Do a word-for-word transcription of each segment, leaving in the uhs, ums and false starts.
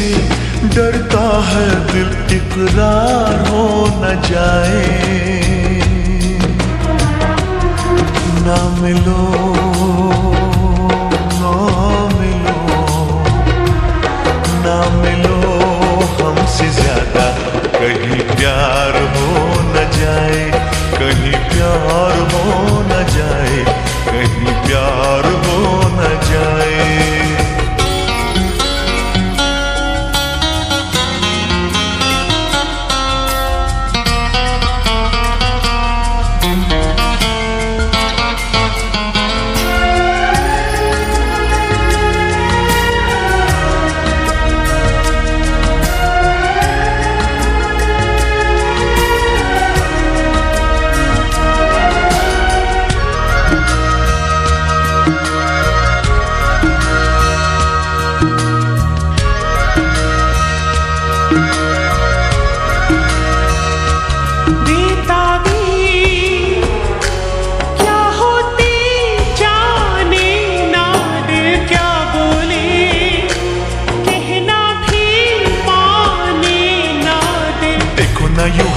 से डरता है दिल इकरार हो न जाए। ना मिलो ना मिलो ना मिलो हमसे ज्यादा, कहीं प्यार हो न जाए, कहीं प्यार हो न जाए, कहीं प्यार हो न जाए।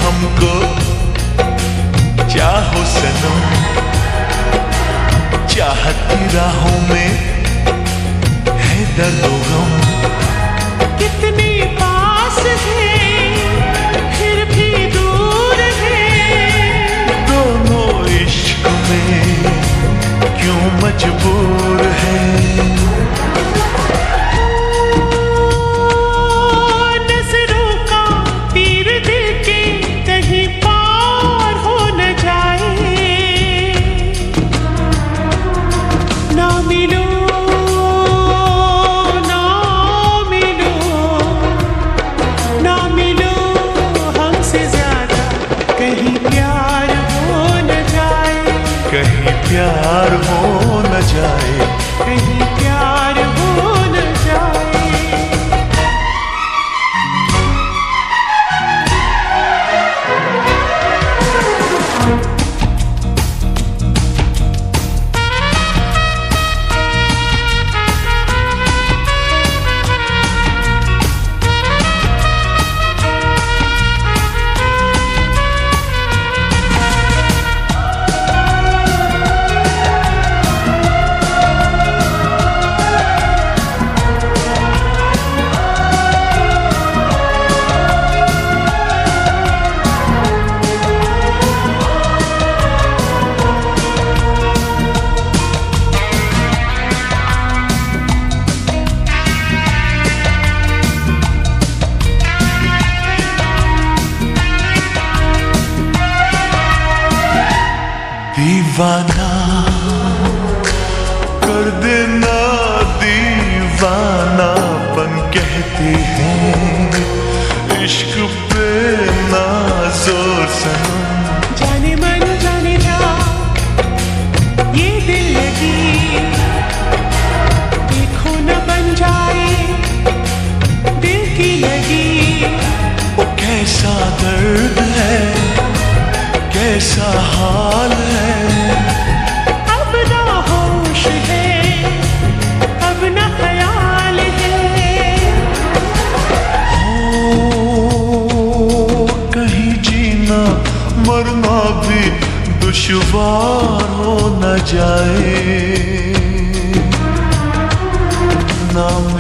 हमको चाहो सनम, चाहत की राहों में है दर्द गम, कितने पास है फिर भी दूर है, दोनों इश्क में क्यों मजबूर है। प्यार हो न जाए, कहीं प्यार हो न दीवाना कर देना, दीवानापन कहते हैं इश्क पे ना जोर सनम, जाने मन जाने जा ये दिल लगी, देखो न बन जाए दिल की लगी। वो कैसा दर्द है, कैसा हाल है, मरना भी दुश्वार हो न जाए। ना